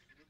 This